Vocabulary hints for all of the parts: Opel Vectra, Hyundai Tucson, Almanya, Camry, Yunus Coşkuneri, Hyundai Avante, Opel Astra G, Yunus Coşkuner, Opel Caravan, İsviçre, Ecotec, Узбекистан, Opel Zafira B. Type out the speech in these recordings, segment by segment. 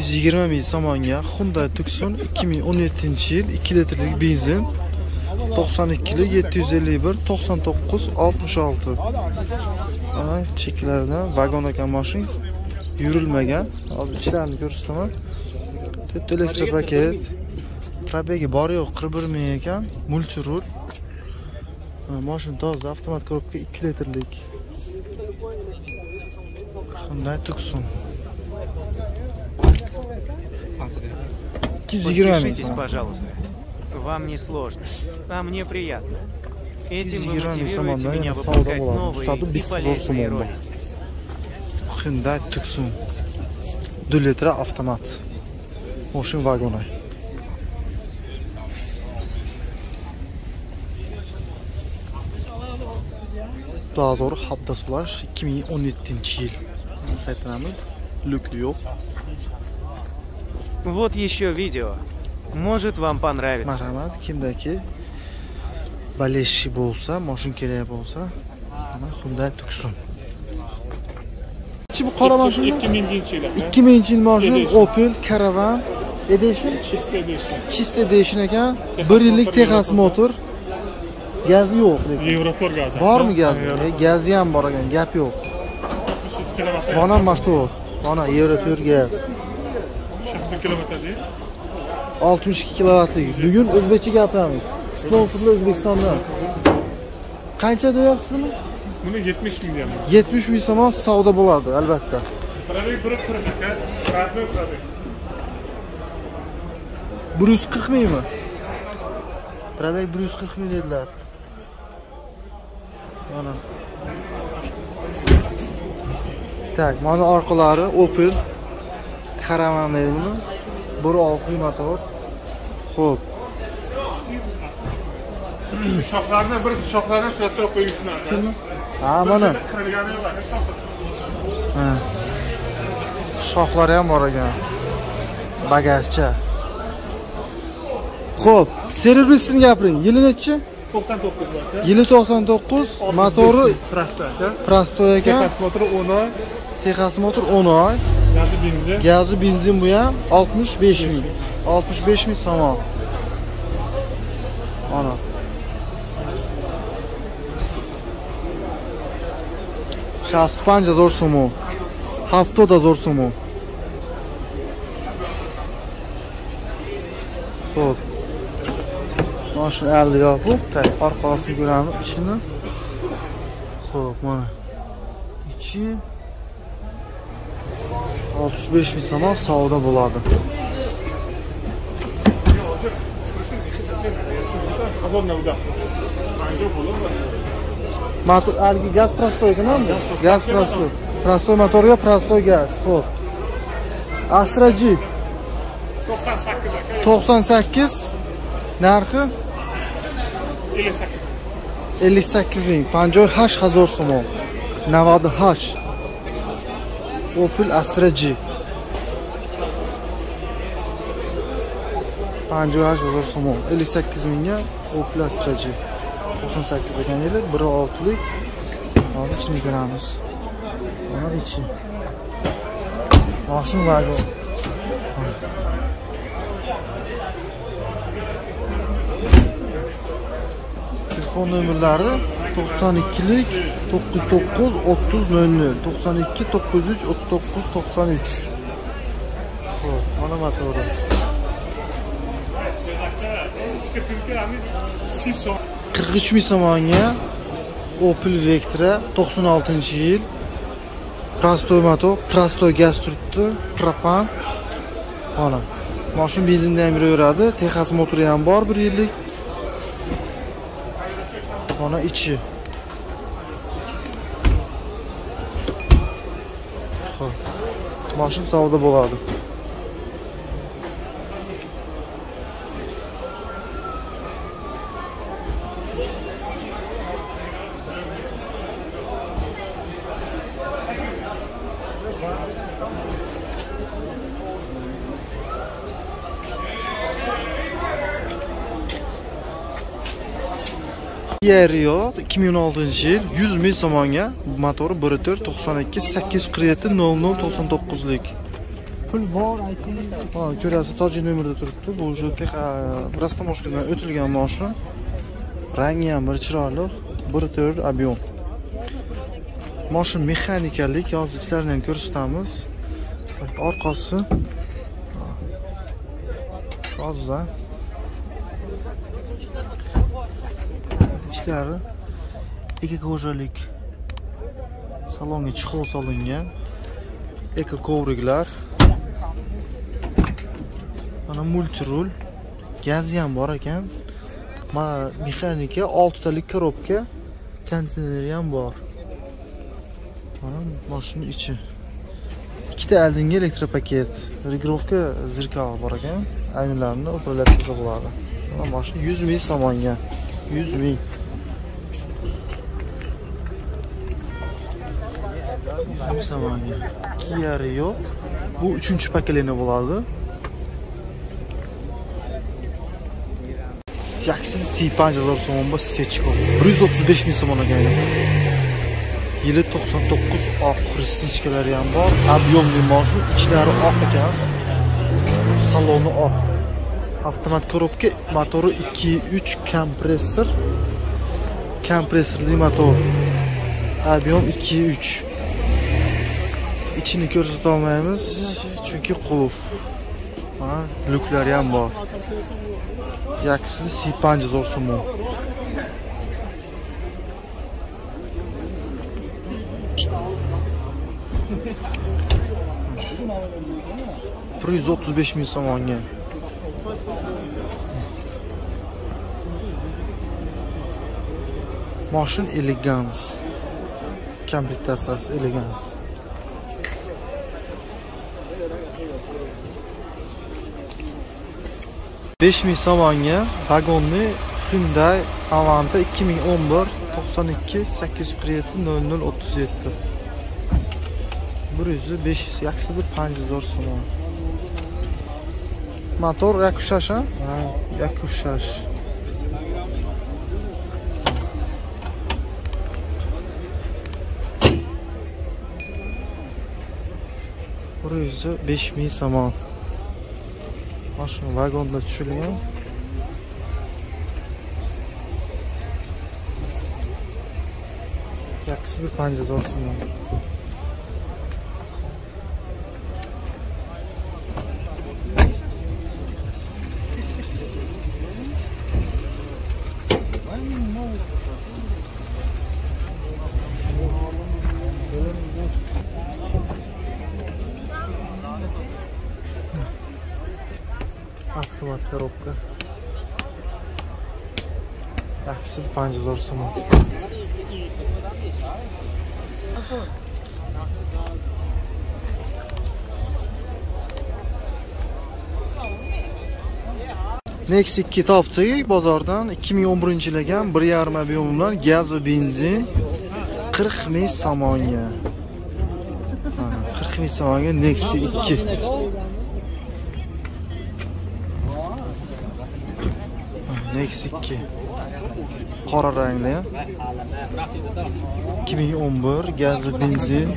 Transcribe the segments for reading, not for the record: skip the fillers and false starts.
120 mil samanya Hyundai Tucson 2017 yıl 2 litrelik benzin 92'lik 751 99 66 ana cheklaridan vagonaka mashin yurilmagan. Hozir ichlarini ko'rsataman. 4 elektr paket. Probegi bor yo'q 41 ming ekan. Multirul. Mashin toza avtomat korobka 2 litrelik. Hyundai Tucson. 220 ming, пожалуйста. Вам не сложно, а мне приятно. Этим вы мотивируете меня выпускать новые и полезные ролики. Hyundai Tucson 2 litre avtomat moshin vagoni. Daha zor hafta sular 2017 yıl. Saytlarımız lüklü yok. Вот еще видео. Может вам понравится. Marhamat, kimdaki baleshchi bo'lsa, mashin kerak bo'lsa, mana Hyundai Tucson. Bu qora mashina 2000-yil mashina Opel Caravan Edition, Chiste Edition ekan. 1 yillik Texas motor. Gazi yo'q lekin. Yevrotor gazi. Bormi gazi? Gazi ham bor ekan, gap yo'q. Mana mashina, mana Yevrotor gaz. 60 kilometre değil. 62 kilovatlik. Bugün o'zbekcha gapiramiz. Sponsorlar O'zbekistondan. Qancha deyapsiz buni? Buni 70 ming deyapman. 70 ming so'm savdo bo'ladi, albatta. Bir 140 mingmi? Probek 140 ming dedilar. Mana. Tak, mana orqalari Opel Karavanlar buni. Biri olqiy motor. Xo'p. Shoqlarni bir shoqlardan suratga qo'yishlar. Kimmi? Ha, mana. Ha. Shoqlari ham bor ekan. Bagajcha. Xo'p, servisini gapiring. Yili nechi? 99 bo'lsa. Yili 99, motori prostoy ekan. Texas motori 10 oy. Texas motor 10 oy. Gazlı benzin bu ya 65 mil. 65 mil saman. Ana. Şahspanca zor somu. Hafta da zor somu. Top. Maşın elde yapıp tek arkası görelim içini. Hop mana. İçi 65 ming so'm savdo bo'ladi. Motor algi gaz prostoyganmi? Gaz prostoy. Prostoy motorga prostoy gaz. Xo'p. Astra G 98. Narxi 58 ming. 58000 so'm. Navoda 8. Opel Astra G. 58000 so'm. 58 ming Opel Astra G. 98 ekan yili, 1.6lik. Hozir ichini ko'ramiz. Mana ichi. Mashin vagon. Telefon nomerlari 92'lik 99 30 00 92 93 39 93. Ana motoru. Siso 43 ming so'mga Opel Vectra 96-yil. Prostoy motor, prostoy gaz turibdi, propan. Mana. Mashin benzinda ham yuraveradi, Texas motori ham bor 1 yillik. Ona içi. Maşın savda buladı. Yariyot 2016 yıl 100 mil somonga motoru 1.4 92 847 00 99lik. pul bor ayting. Ha, ko'rasiz toji nomerda turibdi. Bu jotlik prosta mashinadan o'tilgan mashina. Rangi ham bir chiroyli, bir to'r ob'yom. Mashina mexanikalik yozuvchilarni ham ko'rsatamiz. Orqasi toza. İçleri ekoko'jalik salonga chiqib solingan eko kovriklar. Mana multirul, gazi ham bor ekan. Mana mexanika 6 talik korobka, kondisioner ham bor. Mana mashina ichi. 2 ta oldingi elektropaket, rigrovka zirkali bor ekan. Aynalarni o'rlatsa bo'ladi. Mana mashina 100 ming so'mga. 100 ming. Kiyari yok. Bu 3. paketini buladı. Yaksın sipancalar sonunda seçik oldu. 135 bin somona geldi. Yili 99 ak kristichkalar yan var. Abyomli marşu. İçleri ak ekan. Salonu ak. Avtomat korobka motoru 2-3 kompressor. Kompressorli motor. Abyom 2-3. İçini ko'rsata olmaymiz çünkü qulf. Mana luklari ham bor. Yaklaşık 3500 so'm. Bu 135 bin so'mga. Mashina elegans. Komplektatsiyasi elegans. $5000 vagonli Hyundai Avante 2011 92 847 0037. Bu yüzü 500 yaksıdır 5000 so'm. Motor yakışaş ha? Yakışaş. Bu yüzü 5000 so'm. Maşın vagonda tushilgan. Yaklaşık bir 5000 so'm. Avtomat korobka. Yaxshisi 5000 so'm. Next 2 topdik bozordan 2011-yilga 1.5 ob'yom bilan gaz va benzin 40 ming so'mga. 40 ming so'mga Next 2. Next 2 qora rangli 2011 gazli benzin.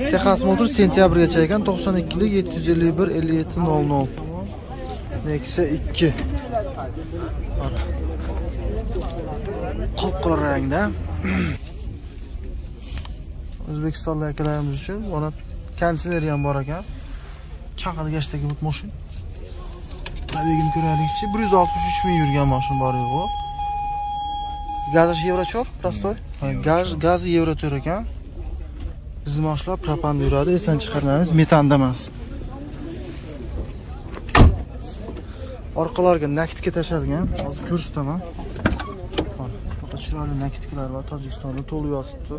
Texas motor sentyabrgacha ekan 92lik 751 5700. Next 2 qora rangda. O'zbekistonlik akalarimiz uchun mana kondisioner ham bor ekan. Chaqal gashdagi bu mashin. Tabiiyini ko'raylikchi. 163 ming yurgan mashin bor yo'q. Gaz yevrochop, prostoy. Gaz yevro to'r ekan. Biz mashinalar propan yuradi, esan chiqaramiz, metanda emas. Orqalarga nakitga tashlangan. Hozir ko'rsataman. Mana, faqat chiroyli nakitlar va Tojikistonda to'lib yotibdi.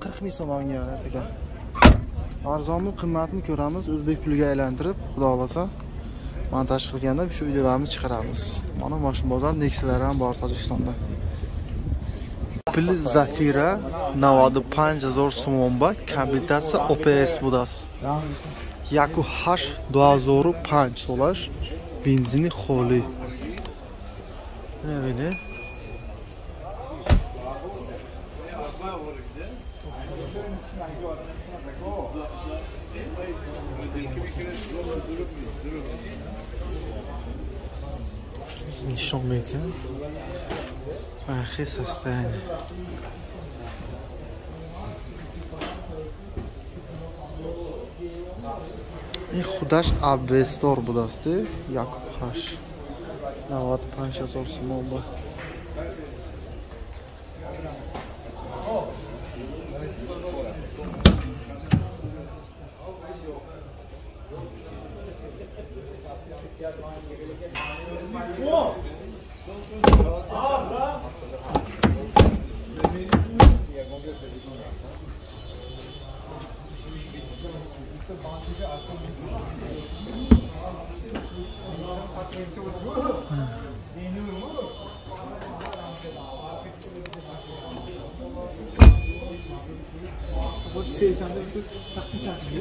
40 ming so'mga ekan. Arzonmi, qimmatini ko'ramiz, o'zbek puliga aylantirib, xudo xolasa montaj qilganda shu videolarni chiqaramiz. Mana mashin bozor Nexa'lari ham bor Tojikistonda. Opel Zafira 95,000 so'mga, komplektatsiya OPS budasi. Yaku 8,5 to'lash, benzinli xoli. Mana نشون ميتين ورخيص ثاني این خودش اوستار بود است یاکوب هاش 95000 سوم با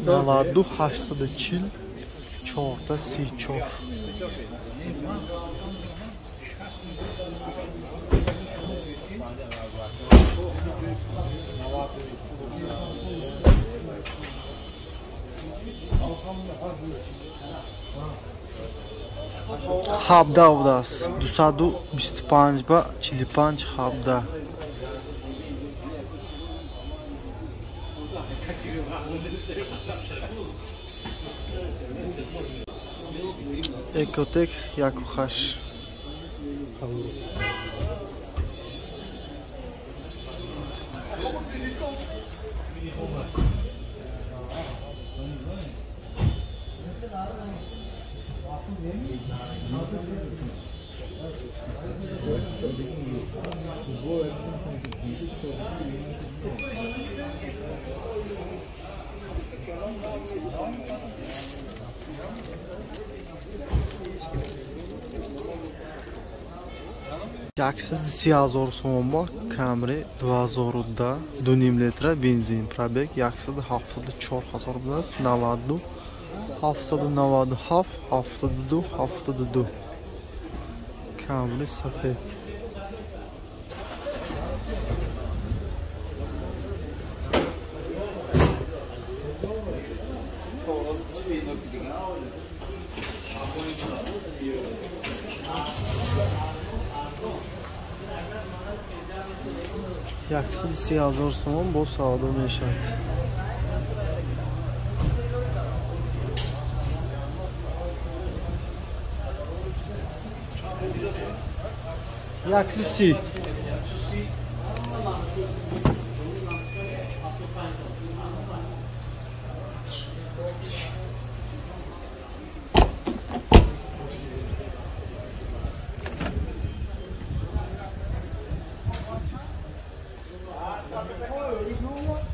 نوادو هشتاد چیل چهارده سی چهار هابدا وداس دوسادو بیست پنج با چیلی پنج هابدا Ecotec Yakuhaş Yaksız siyah zor soğuma Camry 2000'da 2,5 litre benzin probek yaksız haftada 4 hasar bulas navadı haftada navadı haftada du Camry safet Yaksız siyah zor soğum bu sağda meşat Yaksız siyah You know what?